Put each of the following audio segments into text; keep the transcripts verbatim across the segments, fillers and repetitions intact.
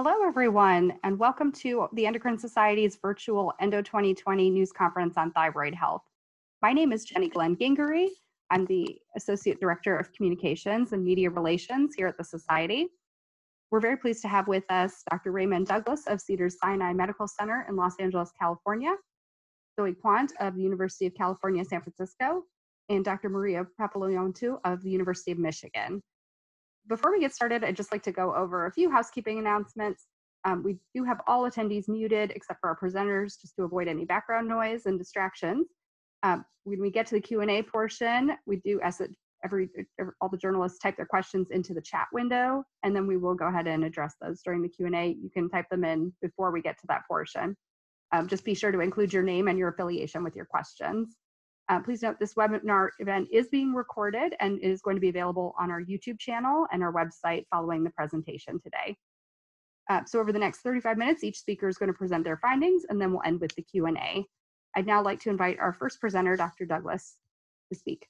Hello, everyone, and welcome to the Endocrine Society's virtual ENDO twenty twenty news conference on thyroid health. My name is Jenny Glenn-Gingery. I'm the Associate Director of Communications and Media Relations here at the Society. We're very pleased to have with us Doctor Raymond Douglas of Cedars-Sinai Medical Center in Los Angeles, California, Zoe Quandt of the University of California, San Francisco, and Doctor Maria Papaleontiou of the University of Michigan. Before we get started, I'd just like to go over a few housekeeping announcements. Um, we do have all attendees muted except for our presenters, just to avoid any background noise and distractions. Um, when we get to the Q and A portion, we do ask that every, all the journalists type their questions into the chat window, and then we will go ahead and address those during the Q and A. You can type them in before we get to that portion. Um, just be sure to include your name and your affiliation with your questions. Uh, please note this webinar event is being recorded and is going to be available on our YouTube channel and our website following the presentation today. Uh, so over the next thirty-five minutes, each speaker is going to present their findings, and then we'll end with the Q and A. I'd now like to invite our first presenter, Doctor Douglas, to speak.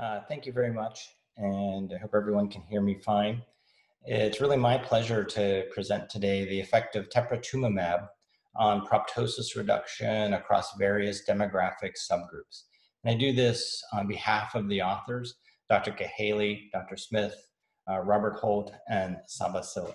Uh, thank you very much, and I hope everyone can hear me fine. It's really my pleasure to present today the effect of teprotumumab on proptosis reduction across various demographic subgroups. And I do this on behalf of the authors, Doctor Cahaly, Doctor Smith, uh, Robert Holt, and Sabasili.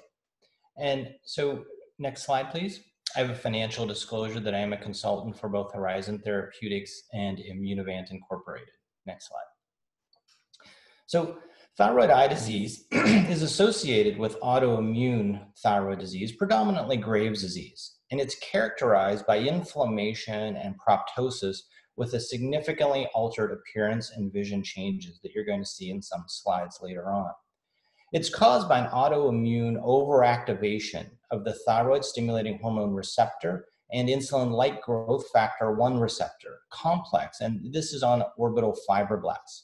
And so next slide, please. I have a financial disclosure that I am a consultant for both Horizon Therapeutics and Immunivant Incorporated. Next slide. So thyroid eye disease is associated with autoimmune thyroid disease, predominantly Graves' disease. And it's characterized by inflammation and proptosis with a significantly altered appearance and vision changes that you're going to see in some slides later on. It's caused by an autoimmune overactivation of the thyroid stimulating hormone receptor and insulin-like growth factor one receptor complex, and this is on orbital fibroblasts.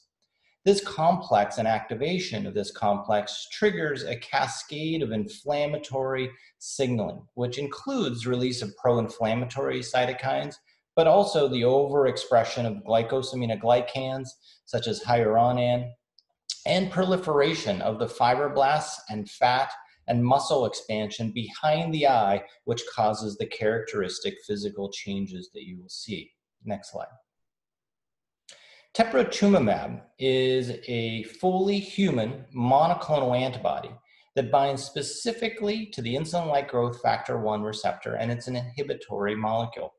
This complex and activation of this complex triggers a cascade of inflammatory signaling, which includes release of pro-inflammatory cytokines, but also the overexpression of glycosaminoglycans, such as hyaluronan, and proliferation of the fibroblasts and fat and muscle expansion behind the eye, which causes the characteristic physical changes that you will see. Next slide. Teprotumumab is a fully human monoclonal antibody that binds specifically to the insulin-like growth factor one receptor, and it's an inhibitory molecule.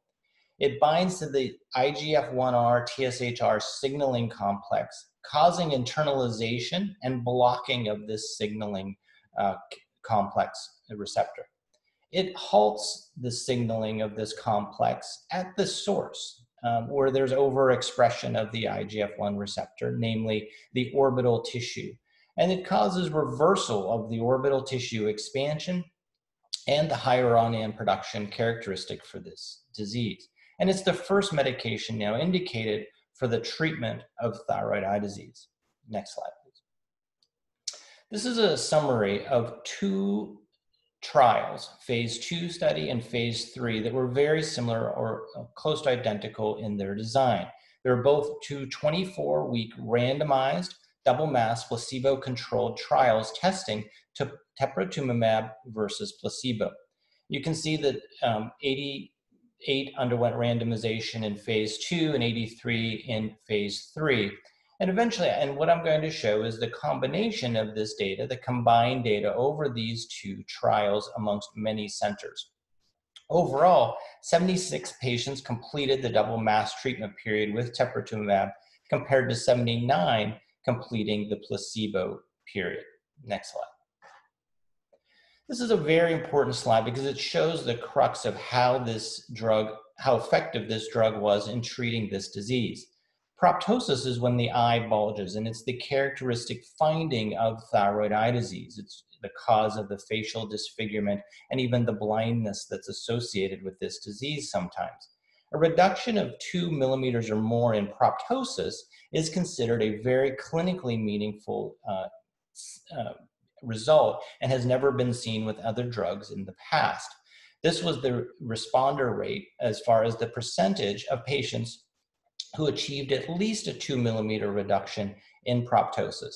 It binds to the I G F one R T S H R signaling complex, causing internalization and blocking of this signaling uh, complex receptor. It halts the signaling of this complex at the source, Um, where there's overexpression of the I G F one receptor, namely the orbital tissue. And it causes reversal of the orbital tissue expansion and the hyaluronan production characteristic for this disease. And it's the first medication now indicated for the treatment of thyroid eye disease. Next slide, please. This is a summary of two trials, phase two study and phase three, that were very similar or close to identical in their design. They were both two twenty-four week randomized, double-masked, placebo-controlled trials testing to teprotumumab versus placebo. You can see that um, eighty-eight underwent randomization in phase two and eighty-three in phase three. And eventually, and what I'm going to show is the combination of this data, the combined data over these two trials amongst many centers. Overall, seventy-six patients completed the double masked treatment period with teprotumumab compared to seventy-nine completing the placebo period. Next slide. This is a very important slide because it shows the crux of how this drug, how effective this drug was in treating this disease. Proptosis is when the eye bulges, and it's the characteristic finding of thyroid eye disease. It's the cause of the facial disfigurement and even the blindness that's associated with this disease sometimes. A reduction of two millimeters or more in proptosis is considered a very clinically meaningful uh, uh, result and has never been seen with other drugs in the past. This was the responder rate as far as the percentage of patients who achieved at least a two millimeter reduction in proptosis.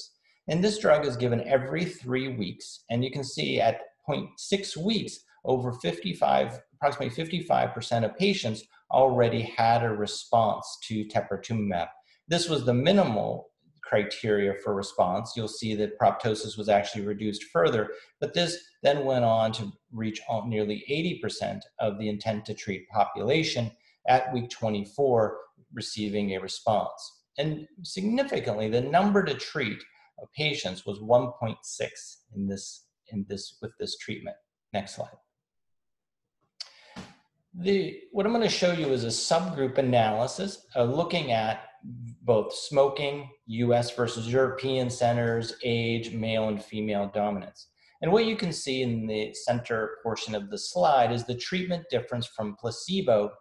And this drug is given every three weeks. And you can see at zero point six weeks, over fifty-five, approximately fifty-five percent of patients already had a response to teprotumumab. This was the minimal criteria for response. You'll see that proptosis was actually reduced further, but this then went on to reach nearly eighty percent of the intent to treat population at week twenty-four receiving a response. And significantly, the number to treat of patients was one point six in this, in this, with this treatment. Next slide. The, what I'm going to show you is a subgroup analysis uh, looking at both smoking, U S versus European centers, age, male and female dominance. And what you can see in the center portion of the slide is the treatment difference from placebo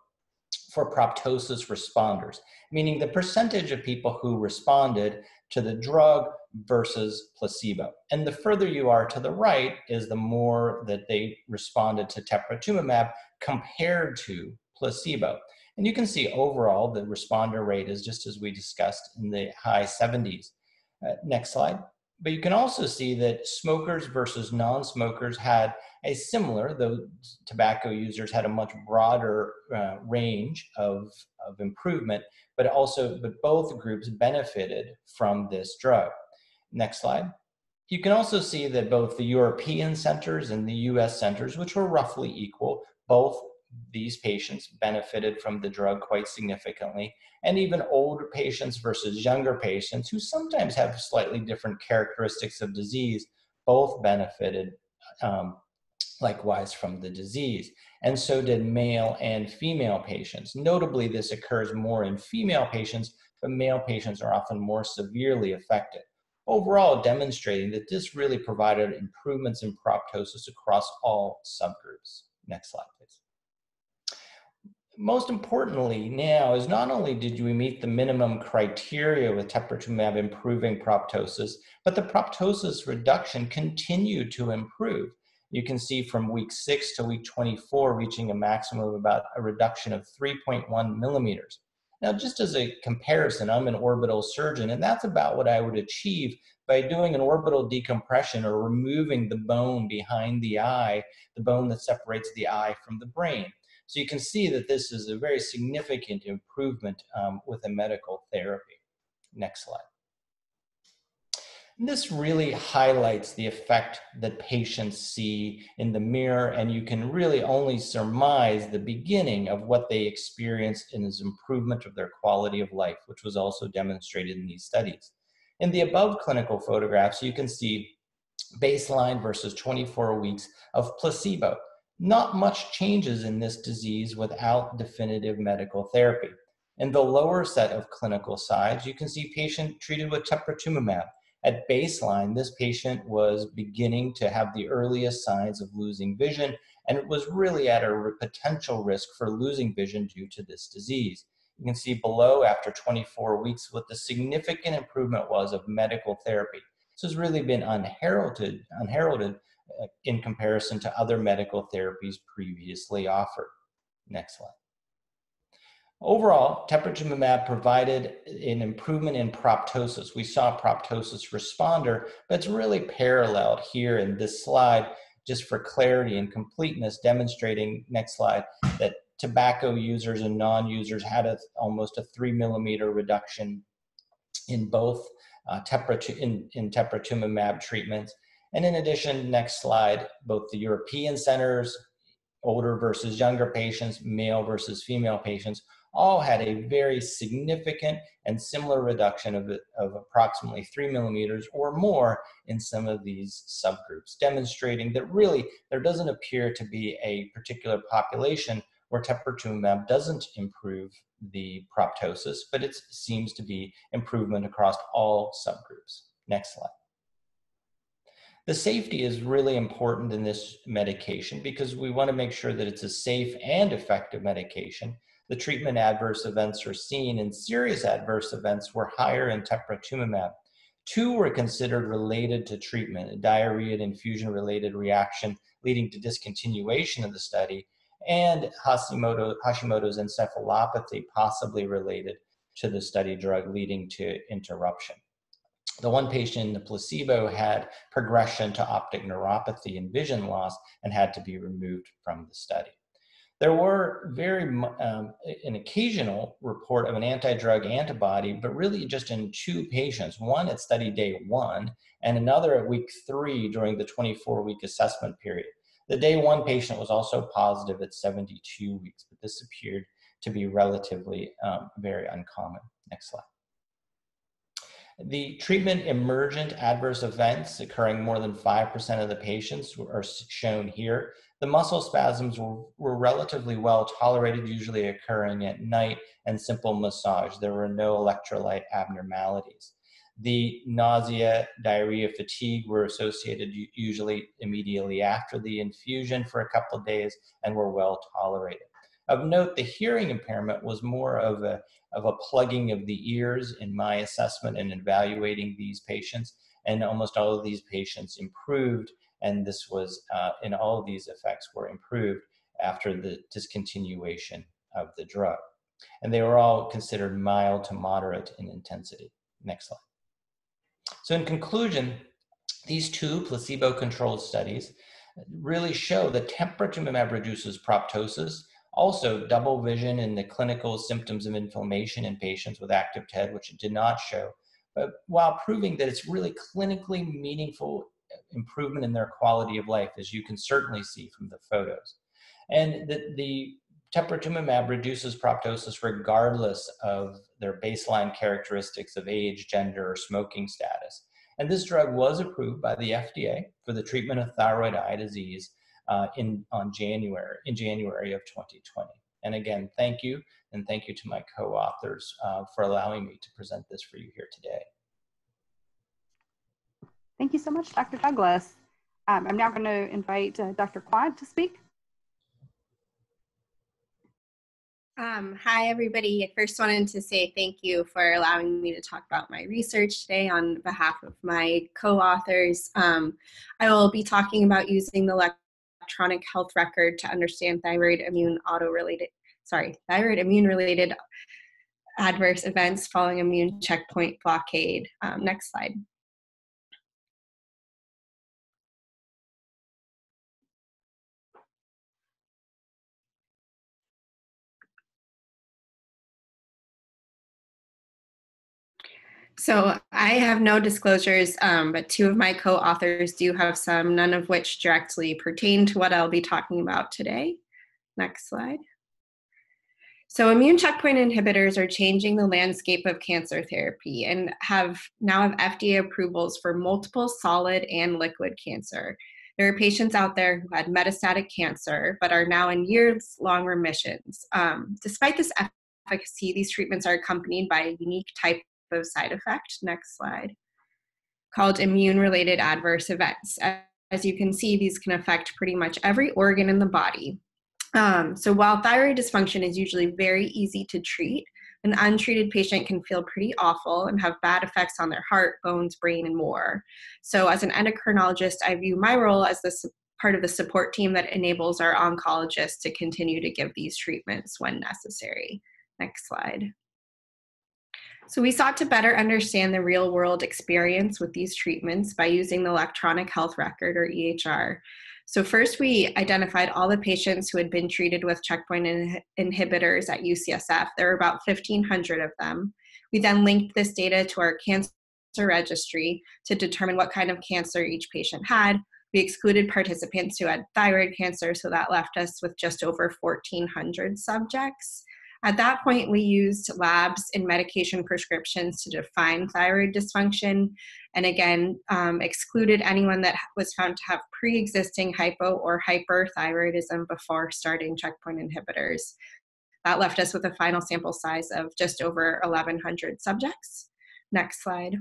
for proptosis responders, meaning the percentage of people who responded to the drug versus placebo. And the further you are to the right is the more that they responded to teprotumumab compared to placebo. And you can see overall the responder rate is, just as we discussed, in the high seventies. Uh, next slide. But you can also see that smokers versus non-smokers had a similar, though tobacco users had a much broader uh, range of, of improvement, but also, but both groups benefited from this drug. Next slide. You can also see that both the European centers and the U S centers, which were roughly equal, both these patients benefited from the drug quite significantly, and even older patients versus younger patients who sometimes have slightly different characteristics of disease, both benefited um, likewise from the disease. And so did male and female patients. Notably, this occurs more in female patients, but male patients are often more severely affected. Overall, demonstrating that this really provided improvements in proptosis across all subgroups. Next slide, please. Most importantly now is not only did we meet the minimum criteria with teprotumumab improving proptosis, but the proptosis reduction continued to improve. You can see from week six to week twenty-four reaching a maximum of about a reduction of three point one millimeters. Now, just as a comparison, I'm an orbital surgeon, and that's about what I would achieve by doing an orbital decompression or removing the bone behind the eye, the bone that separates the eye from the brain. So you can see that this is a very significant improvement um, with a medical therapy. Next slide. And this really highlights the effect that patients see in the mirror, and you can really only surmise the beginning of what they experienced in this improvement of their quality of life, which was also demonstrated in these studies. In the above clinical photographs, you can see baseline versus twenty-four weeks of placebo. Not much changes in this disease without definitive medical therapy. In the lower set of clinical sides, you can see patient treated with teprotumumab. At baseline, this patient was beginning to have the earliest signs of losing vision, and it was really at a potential risk for losing vision due to this disease. You can see below, after twenty-four weeks, what the significant improvement was of medical therapy. This has really been unheralded, unheralded in comparison to other medical therapies previously offered. Next slide. Overall, teprotumumab provided an improvement in proptosis. We saw proptosis responder, but it's really paralleled here in this slide, just for clarity and completeness, demonstrating, next slide, that tobacco users and non-users had a, almost a three millimeter reduction in both uh, teprotu in, in teprotumumab treatments. And in addition, next slide, both the European centers, older versus younger patients, male versus female patients, all had a very significant and similar reduction of, of approximately three millimeters or more in some of these subgroups, demonstrating that really there doesn't appear to be a particular population where teprotumumab doesn't improve the proptosis, but it seems to be improvement across all subgroups. Next slide. The safety is really important in this medication because we want to make sure that it's a safe and effective medication. The treatment adverse events are seen, and serious adverse events were higher in teprotumumab. Two were considered related to treatment, a diarrhea and infusion-related reaction leading to discontinuation of the study, and Hashimoto, Hashimoto's encephalopathy possibly related to the study drug leading to interruption. the one patient in the placebo had progression to optic neuropathy and vision loss and had to be removed from the study. There were very, um, an occasional report of an anti-drug antibody, but really just in two patients, one at study day one and another at week three during the twenty-four week assessment period. The day one patient was also positive at seventy-two weeks, but this appeared to be relatively um, very uncommon. Next slide. The treatment emergent adverse events occurring more than five percent of the patients are shown here. The muscle spasms were, were relatively well tolerated, usually occurring at night and simple massage. There were no electrolyte abnormalities. The nausea, diarrhea, fatigue were associated usually immediately after the infusion for a couple of days and were well tolerated. Of note, the hearing impairment was more of a, of a plugging of the ears in my assessment and evaluating these patients, and almost all of these patients improved, and this was, uh, and all of these effects were improved after the discontinuation of the drug. And they were all considered mild to moderate in intensity. Next slide. So in conclusion, these two placebo-controlled studies really show that teprotumumab reduces proptosis, also double vision in the clinical symptoms of inflammation in patients with active T E D, which it did not show, but while proving that it's really clinically meaningful improvement in their quality of life, as you can certainly see from the photos. And the, the teprotumumab reduces proptosis regardless of their baseline characteristics of age, gender, or smoking status. And this drug was approved by the F D A for the treatment of thyroid eye disease Uh, in on January in January of twenty twenty. And again, thank you, and thank you to my co-authors uh, for allowing me to present this for you here today. Thank you so much, Doctor Douglas. Um, I'm now going to invite uh, Doctor Quandt to speak. Um, hi, everybody. I first wanted to say thank you for allowing me to talk about my research today on behalf of my co-authors. Um, I will be talking about using the lecture electronic health record to understand thyroid immune auto-related, sorry, thyroid immune-related adverse events following immune checkpoint blockade. Um, next slide. So I have no disclosures, um, but two of my co-authors do have some, none of which directly pertain to what I'll be talking about today. Next slide. So immune checkpoint inhibitors are changing the landscape of cancer therapy and have now have F D A approvals for multiple solid and liquid cancer. There are patients out there who had metastatic cancer, but are now in years-long remissions. Um, despite this efficacy, these treatments are accompanied by a unique type of side effect, next slide, called immune-related adverse events. As you can see, these can affect pretty much every organ in the body. Um, so while thyroid dysfunction is usually very easy to treat, an untreated patient can feel pretty awful and have bad effects on their heart, bones, brain, and more. So as an endocrinologist, I view my role as the part of the support team that enables our oncologists to continue to give these treatments when necessary. Next slide. So we sought to better understand the real-world experience with these treatments by using the electronic health record, or E H R. So first, we identified all the patients who had been treated with checkpoint in inhibitors at U C S F. There were about fifteen hundred of them. We then linked this data to our cancer registry to determine what kind of cancer each patient had. We excluded participants who had thyroid cancer, so that left us with just over fourteen hundred subjects. At that point, we used labs and medication prescriptions to define thyroid dysfunction, and again, um, excluded anyone that was found to have pre-existing hypo or hyperthyroidism before starting checkpoint inhibitors. That left us with a final sample size of just over eleven hundred subjects. Next slide.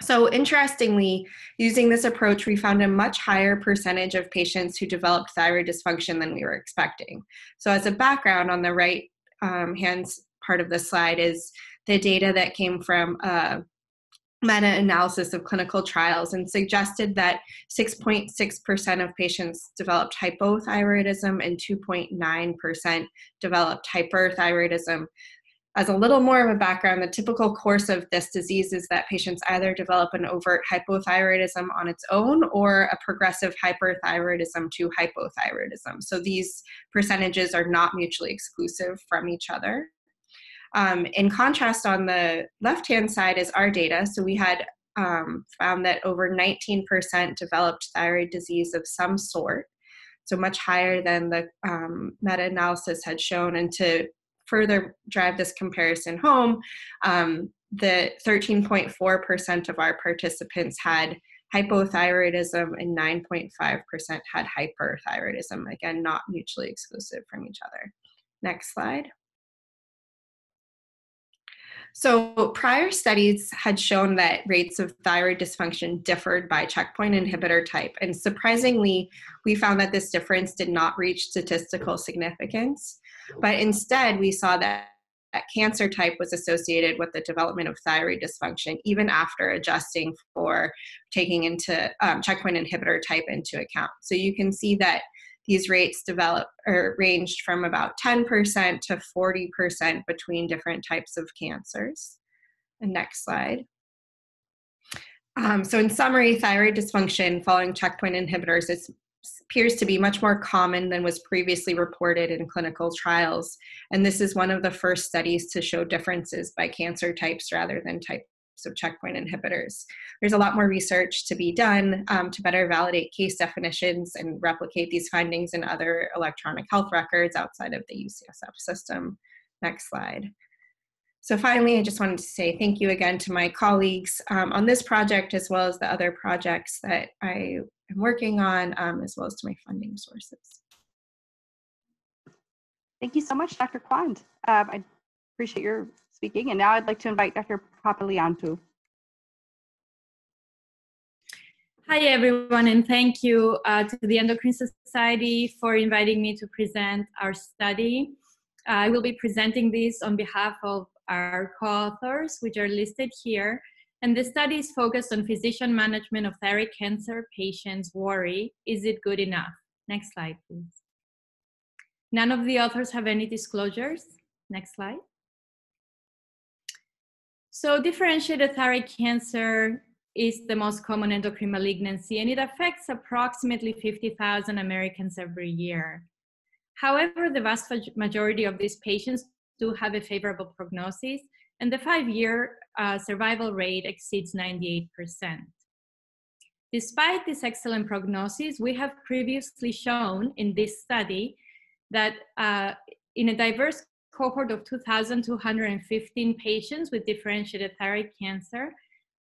So interestingly, using this approach, we found a much higher percentage of patients who developed thyroid dysfunction than we were expecting. So as a background, on the right um, hand part of the slide is the data that came from a meta-analysis of clinical trials and suggested that six point six percent of patients developed hypothyroidism and two point nine percent developed hyperthyroidism. As a little more of a background, the typical course of this disease is that patients either develop an overt hypothyroidism on its own or a progressive hyperthyroidism to hypothyroidism. So these percentages are not mutually exclusive from each other. Um, in contrast, on the left-hand side is our data. So we had um, found that over nineteen percent developed thyroid disease of some sort, so much higher than the um, meta-analysis had shown. And to further drive this comparison home, um, the thirteen point four percent of our participants had hypothyroidism and nine point five percent had hyperthyroidism. Again, not mutually exclusive from each other. Next slide. So prior studies had shown that rates of thyroid dysfunction differed by checkpoint inhibitor type. And surprisingly, we found that this difference did not reach statistical significance. But instead, we saw that, that cancer type was associated with the development of thyroid dysfunction, even after adjusting for taking into um, checkpoint inhibitor type into account. So you can see that these rates developed or ranged from about ten percent to forty percent between different types of cancers. And next slide. Um, so in summary, thyroid dysfunction following checkpoint inhibitors is appears to be much more common than was previously reported in clinical trials. And this is one of the first studies to show differences by cancer types rather than types of checkpoint inhibitors. There's a lot more research to be done um, to better validate case definitions and replicate these findings in other electronic health records outside of the U C S F system. Next slide. So finally, I just wanted to say thank you again to my colleagues um, on this project, as well as the other projects that I am working on, um, as well as to my funding sources. Thank you so much, Doctor Quandt. Um, I appreciate your speaking. And now I'd like to invite Doctor Papaleontiou. Hi, everyone, and thank you uh, to the Endocrine Society for inviting me to present our study. Uh, I will be presenting this on behalf of our co-authors, which are listed here. And the study is focused on physician management of thyroid cancer patients' worry. Is it good enough? Next slide, please. None of the authors have any disclosures. Next slide. So differentiated thyroid cancer is the most common endocrine malignancy, and it affects approximately fifty thousand Americans every year. However, the vast majority of these patients do have a favorable prognosis, and the five-year uh, survival rate exceeds ninety-eight percent. Despite this excellent prognosis, we have previously shown in this study that uh, in a diverse cohort of two thousand two hundred fifteen patients with differentiated thyroid cancer,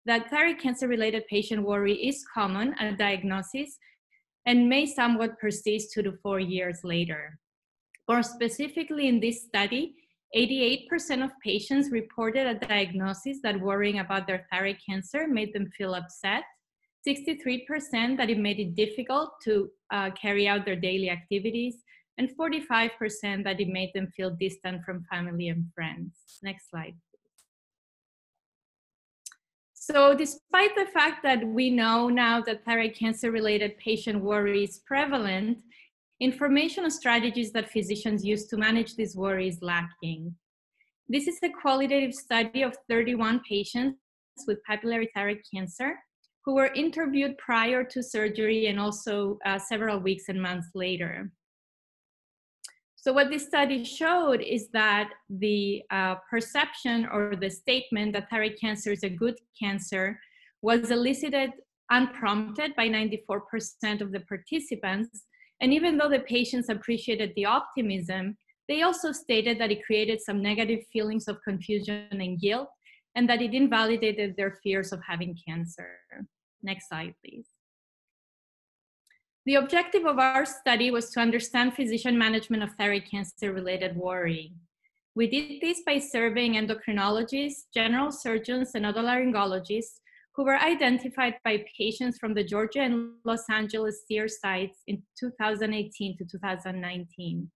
that thyroid cancer-related patient worry is common at diagnosis and may somewhat persist two to four years later. More specifically, in this study, eighty-eight percent of patients reported at diagnosis that worrying about their thyroid cancer made them feel upset, sixty-three percent that it made it difficult to uh, carry out their daily activities, and forty-five percent that it made them feel distant from family and friends. Next slide. So despite the fact that we know now that thyroid cancer-related patient worry is prevalent, information on strategies that physicians use to manage this worry is lacking. This is a qualitative study of thirty-one patients with papillary thyroid cancer who were interviewed prior to surgery and also uh, several weeks and months later. So what this study showed is that the uh, perception or the statement that thyroid cancer is a good cancer was elicited unprompted by ninety-four percent of the participants. And even though the patients appreciated the optimism, they also stated that it created some negative feelings of confusion and guilt, and that it invalidated their fears of having cancer. Next slide, please. The objective of our study was to understand physician management of thyroid cancer-related worry. We did this by surveying endocrinologists, general surgeons, and otolaryngologists who were identified by patients from the Georgia and Los Angeles SEER sites in two thousand eighteen to two thousand nineteen.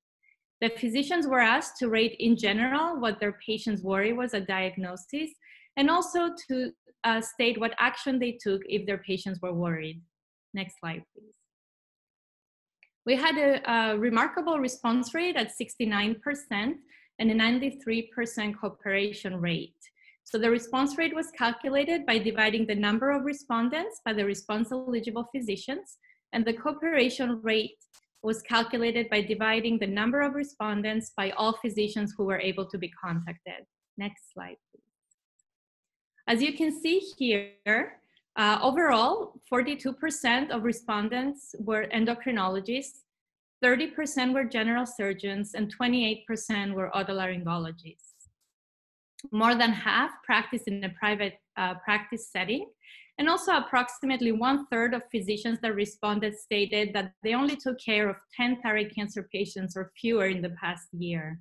The physicians were asked to rate in general what their patients' worry was at diagnosis, and also to uh, state what action they took if their patients were worried. Next slide, please. We had a, a remarkable response rate at sixty-nine percent, and a ninety-three percent cooperation rate. So the response rate was calculated by dividing the number of respondents by the response eligible physicians, and the cooperation rate was calculated by dividing the number of respondents by all physicians who were able to be contacted. Next slide, please. As you can see here, uh, overall, forty-two percent of respondents were endocrinologists, thirty percent were general surgeons, and twenty-eight percent were otolaryngologists. More than half practice in a private uh, practice setting, and also approximately one third of physicians that responded stated that they only took care of ten thyroid cancer patients or fewer in the past year.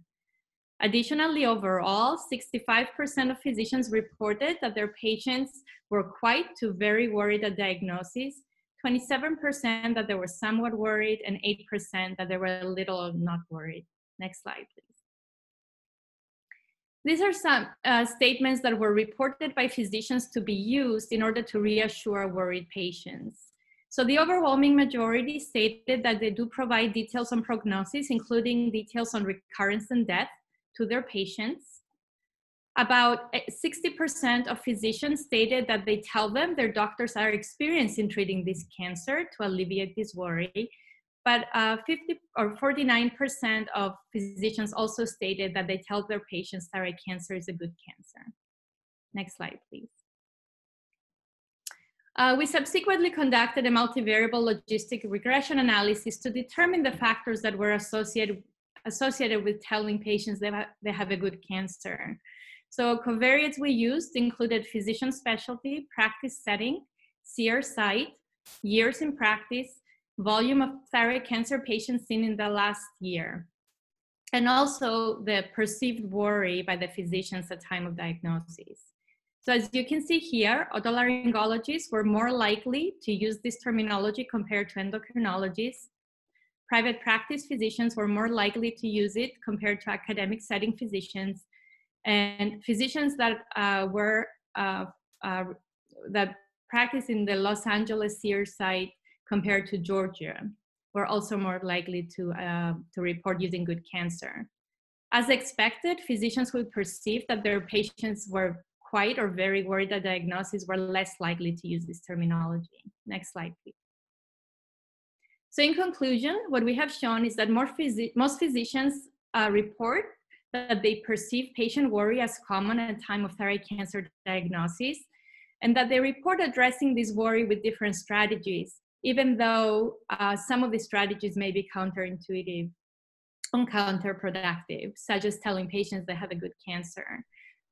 Additionally, overall, sixty-five percent of physicians reported that their patients were quite to very worried at diagnosis, twenty-seven percent that they were somewhat worried, and eight percent that they were a little or not worried. Next slide, please. These are some uh, statements that were reported by physicians to be used in order to reassure worried patients. So the overwhelming majority stated that they do provide details on prognosis, including details on recurrence and death, to their patients. About sixty percent of physicians stated that they tell them their doctors are experienced in treating this cancer to alleviate this worry. But uh, fifty or forty-nine percent of physicians also stated that they tell their patients thyroid cancer is a good cancer. Next slide, please. Uh, we subsequently conducted a multivariable logistic regression analysis to determine the factors that were associated, associated with telling patients they, ha they have a good cancer. So covariates we used included physician specialty, practice setting, SEER site, years in practice, volume of thyroid cancer patients seen in the last year, and also the perceived worry by the physicians at time of diagnosis. So as you can see here, otolaryngologists were more likely to use this terminology compared to endocrinologists. Private practice physicians were more likely to use it compared to academic setting physicians, and physicians that uh, were uh, uh, that practice in the Los Angeles SEER site compared to Georgia, were also more likely to, uh, to report using good cancer. As expected, physicians who perceived that their patients were quite or very worried at diagnosis were less likely to use this terminology. Next slide, please. So in conclusion, what we have shown is that more phys most physicians uh, report that they perceive patient worry as common at time of thyroid cancer diagnosis, and that they report addressing this worry with different strategies, even though uh, some of the strategies may be counterintuitive and counterproductive, such as telling patients they have a good cancer.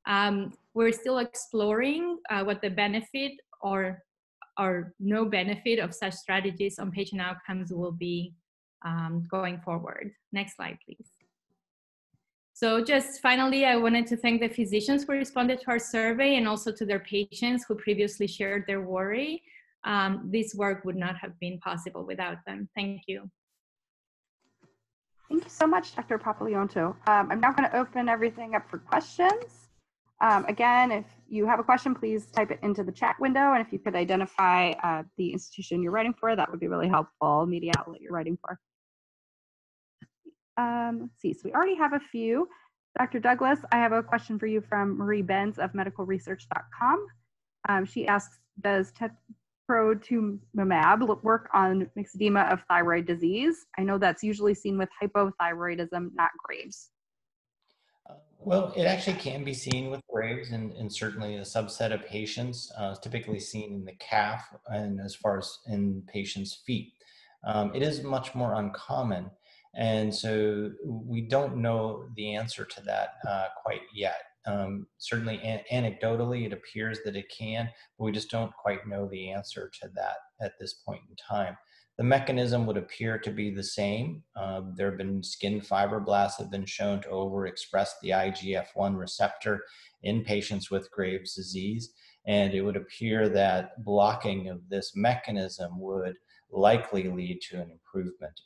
Um, we're still exploring uh, what the benefit or, or no benefit of such strategies on patient outcomes will be um, going forward. Next slide, please. So just finally, I wanted to thank the physicians who responded to our survey and also to their patients who previously shared their worry. Um, this work would not have been possible without them. Thank you. Thank you so much, Doctor Papaleontiou. Um, I'm now going to open everything up for questions. Um, again, if you have a question, please type it into the chat window. And if you could identify uh, the institution you're writing for, that would be really helpful, media outlet you're writing for. Um, let's see, so we already have a few. Doctor Douglas, I have a question for you from Marie Benz of medical research dot com. Um, she asks, does teprotumumab work on myxedema of thyroid disease? I know that's usually seen with hypothyroidism, not Graves. Uh, well, it actually can be seen with Graves, and, and certainly a subset of patients. Uh, it's typically seen in the calf and as far as in patients' feet. Um, it is much more uncommon, and so we don't know the answer to that uh, quite yet. Um, certainly an anecdotally, it appears that it can, but we just don't quite know the answer to that at this point in time. The mechanism would appear to be the same. Uh, there have been skin fibroblasts that have been shown to overexpress the I G F one receptor in patients with Graves' disease, and it would appear that blocking of this mechanism would likely lead to an improvement.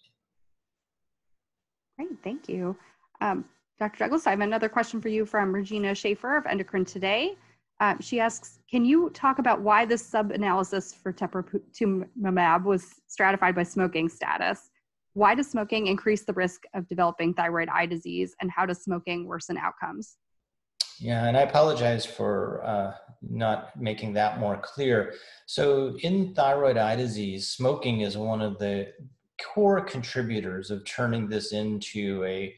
Great, thank you. Um, Doctor Douglas, I have another question for you from Regina Schaefer of Endocrine Today. Um, she asks, can you talk about why this sub-analysis for teprotumumab was stratified by smoking status? Why does smoking increase the risk of developing thyroid eye disease, and how does smoking worsen outcomes? Yeah, and I apologize for uh, not making that more clear. So in thyroid eye disease, smoking is one of the core contributors of turning this into a,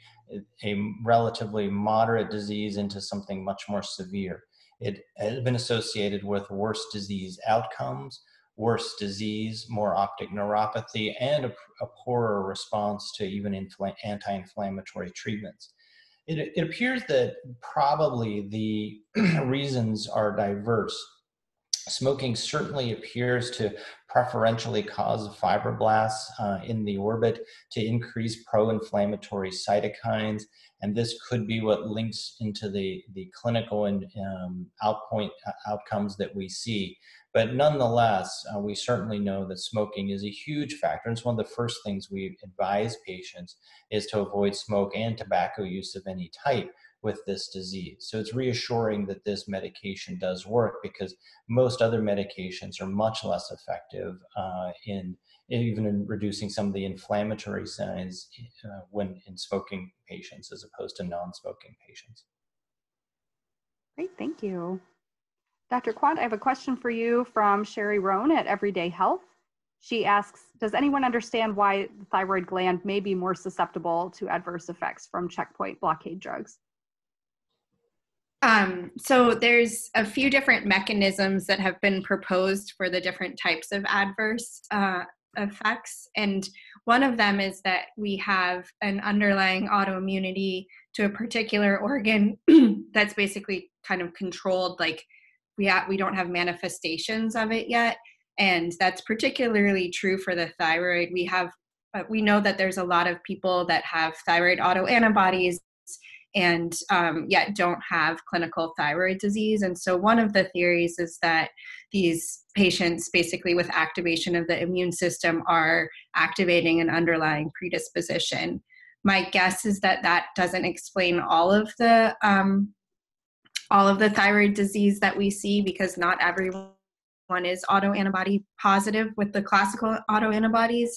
a relatively moderate disease into something much more severe. It has been associated with worse disease outcomes, worse disease, more optic neuropathy, and a, a poorer response to even anti-inflammatory treatments. It, it appears that probably the reasons are diverse. Smoking certainly appears to preferentially cause fibroblasts uh, in the orbit to increase pro-inflammatory cytokines, and this could be what links into the, the clinical and um, outpoint, uh, outcomes that we see. But nonetheless, uh, we certainly know that smoking is a huge factor. It's one of the first things we advise patients is to avoid smoke and tobacco use of any type with this disease. So it's reassuring that this medication does work, because most other medications are much less effective uh, in even in reducing some of the inflammatory signs uh, when in smoking patients as opposed to non-smoking patients. Great, thank you. Doctor Quandt, I have a question for you from Sherry Roan at Everyday Health. She asks, does anyone understand why the thyroid gland may be more susceptible to adverse effects from checkpoint blockade drugs? Um, so there's a few different mechanisms that have been proposed for the different types of adverse uh, effects, and one of them is that we have an underlying autoimmunity to a particular organ that's basically kind of controlled, like we, ha we don't have manifestations of it yet, and that's particularly true for the thyroid. We have, uh, we know that there's a lot of people that have thyroid autoantibodies and um, yet don't have clinical thyroid disease. And so one of the theories is that these patients basically with activation of the immune system are activating an underlying predisposition. My guess is that that doesn't explain all of the, um, all of the thyroid disease that we see, because not everyone is autoantibody positive with the classical autoantibodies.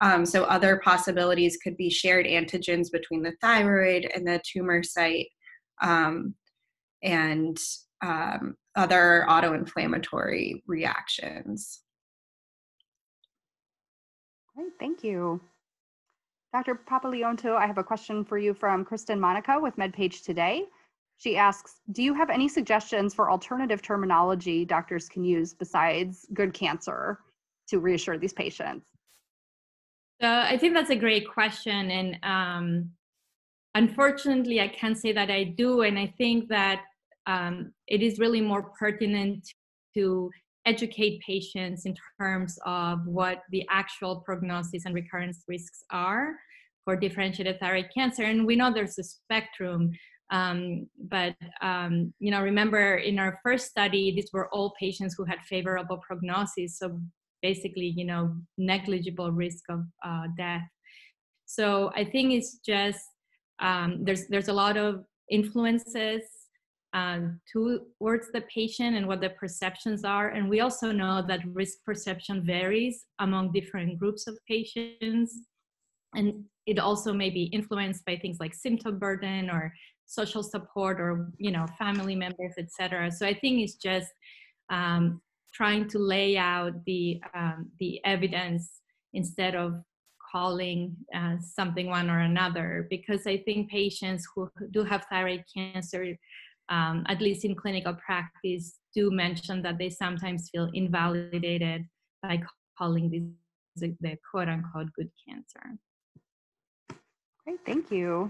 Um, so other possibilities could be shared antigens between the thyroid and the tumor site, um, and um, other autoinflammatory reactions. Great, thank you. Doctor Papaleontiou, I have a question for you from Kristen Monica with MedPage Today. She asks, do you have any suggestions for alternative terminology doctors can use besides good cancer to reassure these patients? So I think that's a great question, and um, unfortunately, I can't say that I do, and I think that um, it is really more pertinent to educate patients in terms of what the actual prognosis and recurrence risks are for differentiated thyroid cancer, and we know there's a spectrum, um, but um, you know, remember in our first study, these were all patients who had favorable prognosis, so basically, you know, negligible risk of uh, death. So I think it's just, um, there's, there's a lot of influences um, towards the patient and what the perceptions are. And we also know that risk perception varies among different groups of patients. And it also may be influenced by things like symptom burden or social support or, you know, family members, et cetera. So I think it's just, um, trying to lay out the, um, the evidence instead of calling uh, something one or another, because I think patients who do have thyroid cancer, um, at least in clinical practice, do mention that they sometimes feel invalidated by calling these the, the quote-unquote good cancer. Great, thank you.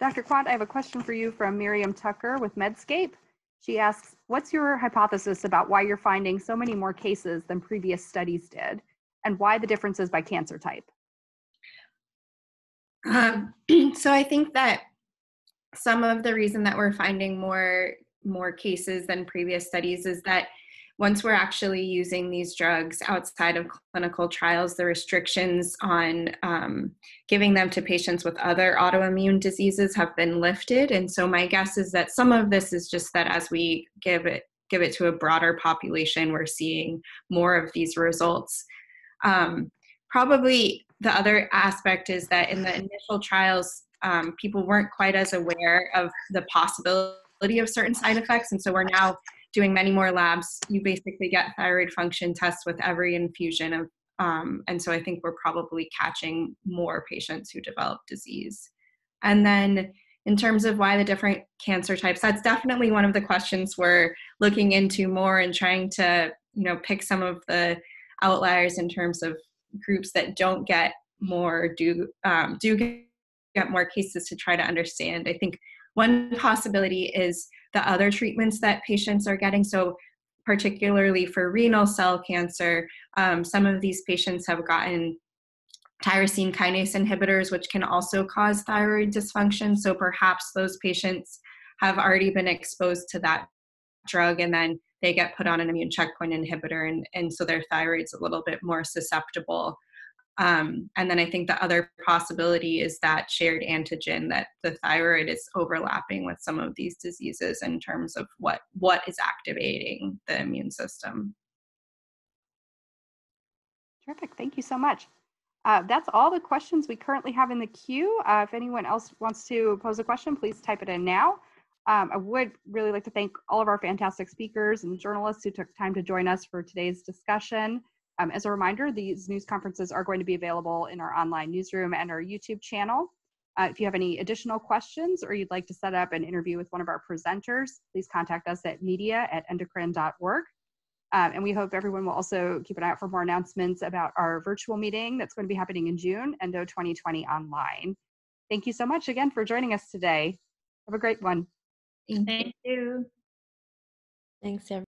Doctor Quandt, I have a question for you from Miriam Tucker with Medscape. She asks, what's your hypothesis about why you're finding so many more cases than previous studies did, and why the differences by cancer type? Um, so I think that some of the reason that we're finding more, more cases than previous studies is that once we're actually using these drugs outside of clinical trials, the restrictions on um, giving them to patients with other autoimmune diseases have been lifted. And so my guess is that some of this is just that as we give it, give it to a broader population, we're seeing more of these results. Um, probably the other aspect is that in the initial trials, um, people weren't quite as aware of the possibility of certain side effects. And so we're now doing many more labs. You basically get thyroid function tests with every infusion of, um, and so I think we're probably catching more patients who develop disease. And then in terms of why the different cancer types, that's definitely one of the questions we're looking into more and trying to, you know, pick some of the outliers in terms of groups that don't get more, do, um, do get more cases to try to understand. I think one possibility is the other treatments that patients are getting. So particularly for renal cell cancer, um, some of these patients have gotten tyrosine kinase inhibitors, which can also cause thyroid dysfunction. So perhaps those patients have already been exposed to that drug and then they get put on an immune checkpoint inhibitor, and, and so their thyroid's a little bit more susceptible. Um, and then I think the other possibility is that shared antigen, that the thyroid is overlapping with some of these diseases in terms of what, what is activating the immune system. Terrific, thank you so much. Uh, that's all the questions we currently have in the queue. Uh, if anyone else wants to pose a question, please type it in now. Um, I would really like to thank all of our fantastic speakers and journalists who took time to join us for today's discussion. Um, as a reminder, these news conferences are going to be available in our online newsroom and our YouTube channel. Uh, if you have any additional questions or you'd like to set up an interview with one of our presenters, please contact us at media at endocrine dot org. Um, and we hope everyone will also keep an eye out for more announcements about our virtual meeting that's going to be happening in June, ENDO twenty twenty online. Thank you so much again for joining us today. Have a great one. Thank you. Thanks, everyone.